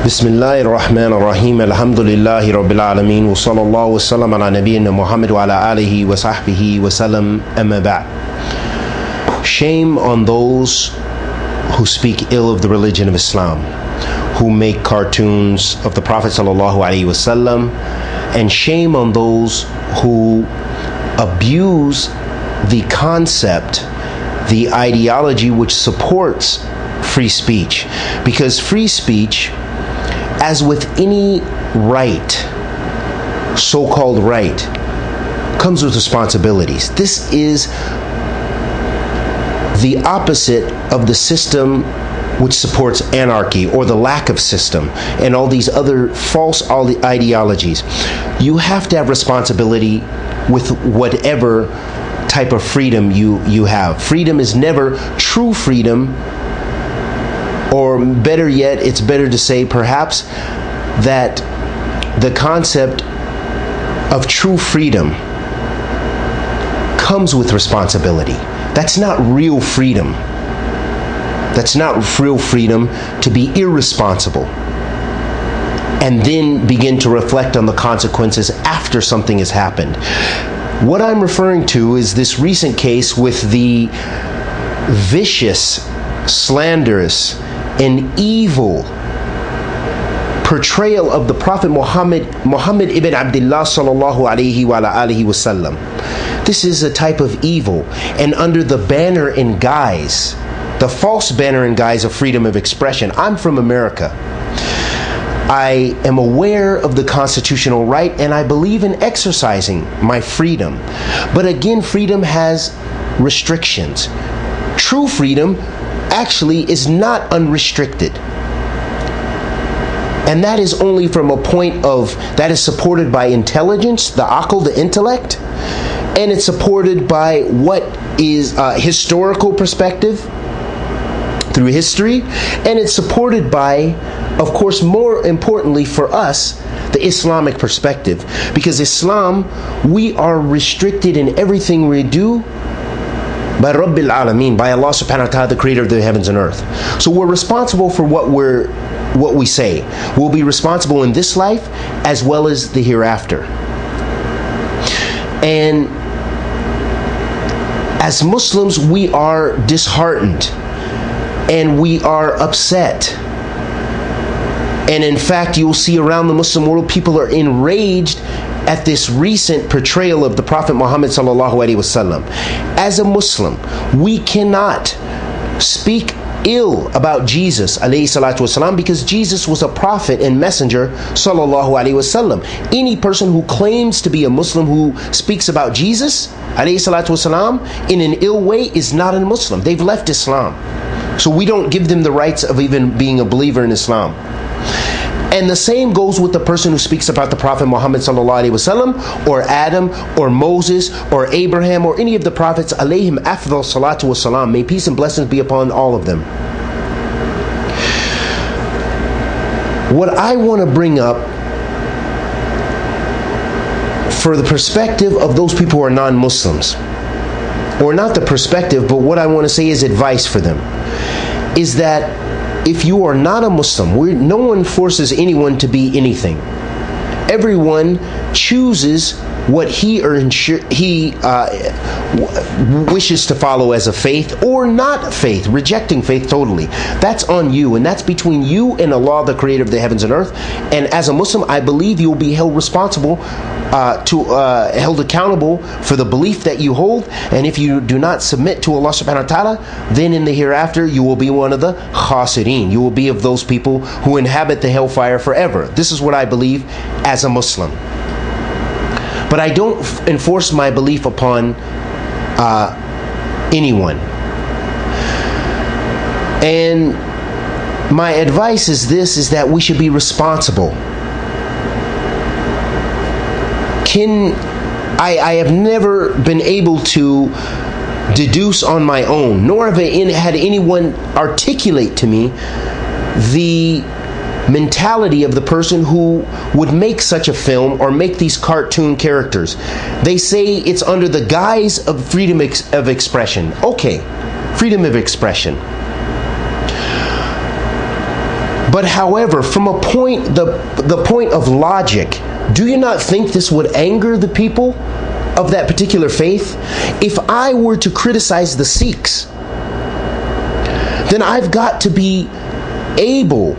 Bismillahir Rahmanir Rahim. Alhamdulillahi Rabbil Alameen. Wa sallallahu wa sallam ala nabiyyina Muhammad wa ala alihi wa sahbihi wa sallam. Amma ba'd. Shame on those who speak ill of the religion of Islam, who make cartoons of the Prophet sallallahu alaihi wasallam, and shame on those who abuse the concept, the ideology which supports free speech. Because free speech, as with any right, so-called right, comes with responsibilities. This is the opposite of the system which supports anarchy, or the lack of system, and all these other false ideologies. You have to have responsibility with whatever type of freedom you have. Freedom is never true freedom, or better yet, it's better to say perhaps that the concept of true freedom comes with responsibility. That's not real freedom. That's not real freedom to be irresponsible and then begin to reflect on the consequences after something has happened. What I'm referring to is this recent case with the vicious, slanderous, and evil portrayal of the Prophet Muhammad ibn Abdullah sallallahu alaihi wa alihi wasallam. This is a type of evil, and under the banner and guise, the false banner and guise of freedom of expression. I'm from America. I am aware of the constitutional right, and I believe in exercising my freedom. But again, freedom has restrictions. True freedom actually is not unrestricted. And that is only from a point of, that is supported by intelligence, the aql, the intellect, and it's supported by what is a historical perspective, through history, and it's supported by, of course, more importantly for us, the Islamic perspective. Because Islam, we are restricted in everything we do by Rabbil Alameen, by Allah subhanahu wa ta'ala, the creator of the heavens and earth. So we're responsible for what we say. We'll be responsible in this life as well as the hereafter. And as Muslims, we are disheartened. And we are upset. And in fact, you'll see around the Muslim world, people are enraged at this recent portrayal of the Prophet Muhammad sallallahu alaihi wasallam. As a Muslim, we cannot speak ill about Jesus alayhi salatu wasalam, because Jesus was a prophet and messenger sallallahu alaihi wasallam. Any person who claims to be a Muslim who speaks about Jesus alayhi salatu wasalam in an ill way is not a Muslim. They've left Islam. So we don't give them the rights of even being a believer in Islam. And the same goes with the person who speaks about the Prophet Muhammad sallallahu alaihi wasallam, or Adam, or Moses, or Abraham, or any of the prophets alayhim afdal salatu wasalam. May peace and blessings be upon all of them. What I want to bring up for the perspective of those people who are non-Muslims, or not the perspective, but what I want to say is advice for them, is that if you are not a Muslim, no one forces anyone to be anything. Everyone chooses what he or he wishes to follow as a faith, or not faith, rejecting faith totally. That's on you, and that's between you and Allah, the creator of the heavens and earth. And as a Muslim, I believe you'll be held responsible, held accountable for the belief that you hold. And if you do not submit to Allah subhanahu wa ta'ala, then in the hereafter you will be one of the khasireen. You will be of those people who inhabit the hellfire forever. This is what I believe as a Muslim. But I don't enforce my belief upon anyone. And my advice is this, is that we should be responsible. I have never been able to deduce on my own, nor have I had anyone articulate to me the mentality of the person who would make such a film or make these cartoon characters. They say it's under the guise of freedom of expression. Okay, freedom of expression. But however, from a point, the point of logic, do you not think this would anger the people of that particular faith? If I were to criticize the Sikhs, then I've got to be able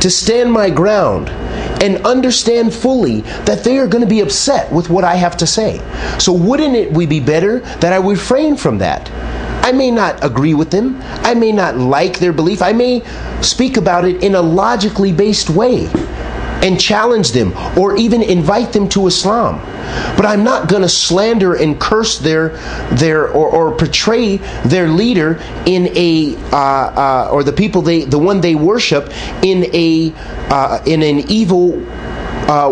to stand my ground and understand fully that they are going to be upset with what I have to say. So wouldn't it be better that I refrain from that? I may not agree with them. I may not like their belief. I may speak about it in a logically based way and challenge them or even invite them to Islam. But I'm not going to slander and curse their or portray their leader in a or the people the one they worship in a in an evil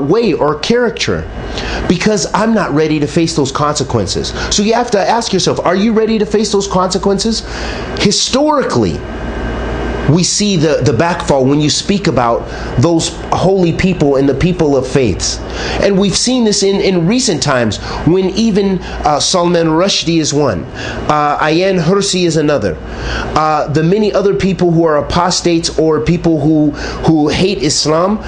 way or character, because I'm not ready to face those consequences. So you have to ask yourself, are you ready to face those consequences? Historically, we see the backfall when you speak about those holy people and the people of faiths. And we've seen this in recent times when even Salman Rushdie is one. Ayaan Hirsi is another. The many other people who are apostates or people who hate Islam,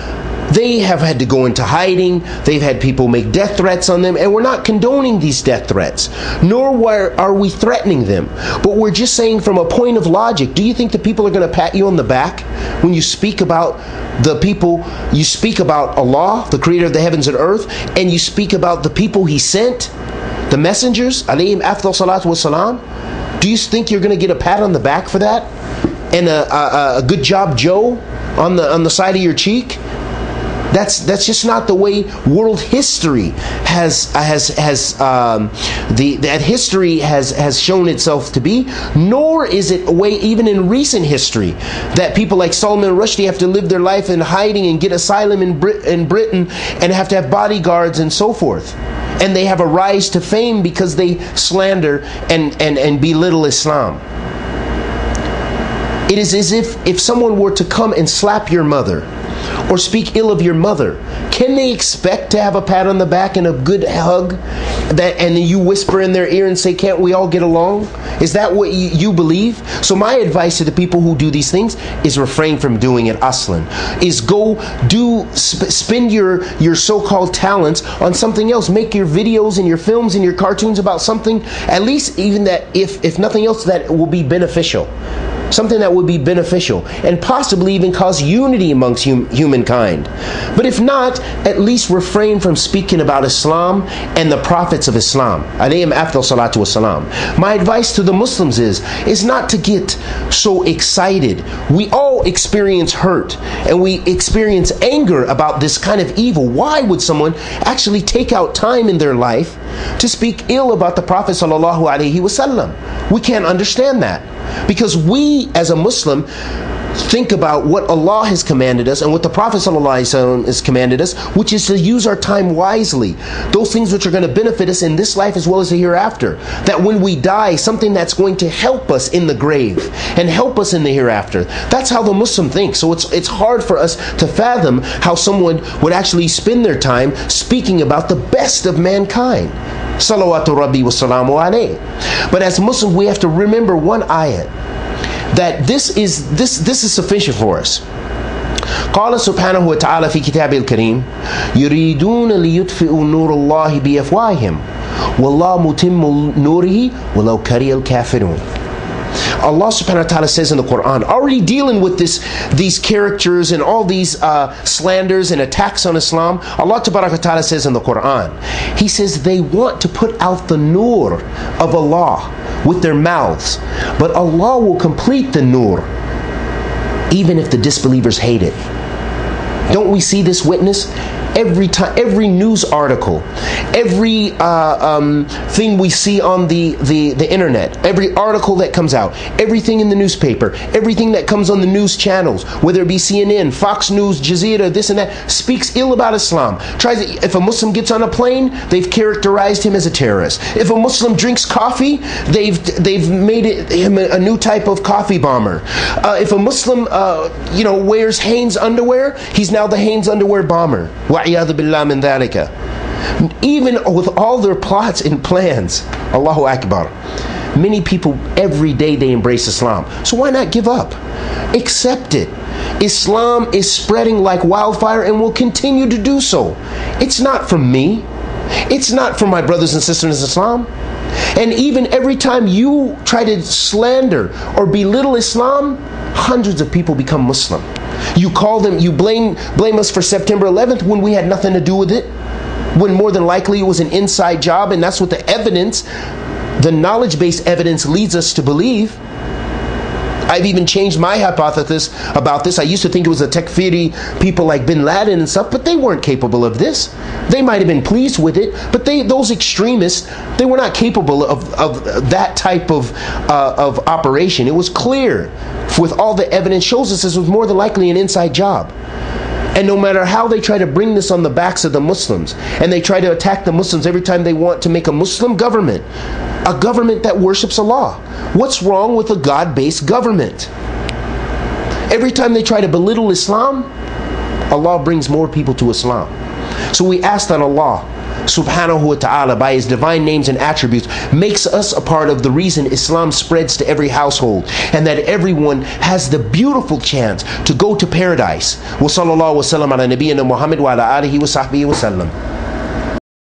they have had to go into hiding. They've had people make death threats on them. And we're not condoning these death threats, nor are we threatening them. But we're just saying, from a point of logic, do you think the people are going to pat you on the back when you speak about the people? You speak about Allah, the creator of the heavens and earth, and you speak about the people He sent, the messengers, alayhim afdal salatu wassalam. Do you think you're going to get a pat on the back for that? And a good job, Joe, on the side of your cheek? That's just not the way world history has shown itself to be. Nor is it a way, even in recent history, that people like Salman Rushdie have to live their life in hiding and get asylum in Britain and have to have bodyguards and so forth. And they have a rise to fame because they slander and belittle Islam. It is as if someone were to come and slap your mother or speak ill of your mother, can they expect to have a pat on the back and a good hug? And then you whisper in their ear and say, "Can't we all get along?" Is that what you believe? So my advice to the people who do these things is refrain from doing it, aslan. Is go do spend your so-called talents on something else. Make your videos and your films and your cartoons about something, at least even that, if nothing else, that will be beneficial. Something that would be beneficial and possibly even cause unity amongst humankind. But if not, at least refrain from speaking about Islam and the prophets of Islam, alayhim afdal salatu wassalam. My advice to the Muslims is not to get so excited. We all experience hurt and we experience anger about this kind of evil. Why would someone actually take out time in their life to speak ill about the Prophet sallallahu alaihi wasallam? We can't understand that, because we as a Muslim think about what Allah has commanded us and what the Prophet ﷺ has commanded us, which is to use our time wisely, those things which are going to benefit us in this life as well as the hereafter, that when we die, something that's going to help us in the grave and help us in the hereafter. That's how the Muslim thinks. So it's hard for us to fathom how someone would actually spend their time speaking about the best of mankind, salawatu rabbi wa salamu alayh. But as Muslims, we have to remember one ayat, that this is sufficient for us. قال سبحانه وتعالى في كتابه الكريم يريدون ليطفئوا نور الله بأفواههم والله متم نوره ولو كره الكافرون. Allah subhanahu wa ta'ala says in the Quran, already dealing with these characters and all these slanders and attacks on Islam, Allah ta'ala says in the Quran, He says they want to put out the nur of Allah with their mouths, but Allah will complete the nur even if the disbelievers hate it. Don't we see this witness? Every time, every news article, every thing we see on the internet, every article that comes out, everything in the newspaper, everything that comes on the news channels, whether it be CNN, Fox News, Jazeera, this and that, speaks ill about Islam. If a Muslim gets on a plane, they've characterized him as a terrorist. If a Muslim drinks coffee, they've made him a new type of coffee bomber. If a Muslim wears Hanes underwear, he's now the Hanes underwear bomber. Even with all their plots and plans, Allahu Akbar, many people every day they embrace Islam. So why not give up? Accept it. Islam is spreading like wildfire and will continue to do so. It's not from me. It's not from my brothers and sisters in Islam. And even every time you try to slander or belittle Islam, hundreds of people become Muslim. You call them, you blame us for September 11th when we had nothing to do with it, when more than likely it was an inside job, and that's what the evidence, the knowledge-based evidence leads us to believe. I've even changed my hypothesis about this. I used to think it was a Tekfiri people like Bin Laden and stuff, but they weren't capable of this. They might have been pleased with it, but those extremists, they were not capable of that type of operation. It was clear, with all the evidence shows us, this was more than likely an inside job. And no matter how they try to bring this on the backs of the Muslims, and they try to attack the Muslims every time they want to make a Muslim government, a government that worships Allah. What's wrong with a God-based government? Every time they try to belittle Islam, Allah brings more people to Islam. So we ask that Allah subhanahu wa ta'ala, by his divine names and attributes, makes us a part of the reason Islam spreads to every household, and that everyone has the beautiful chance to go to paradise. Wa sallallahu wa sallam ala nabiyyina Muhammad wa ala alihi wa sahbihi wa sallam.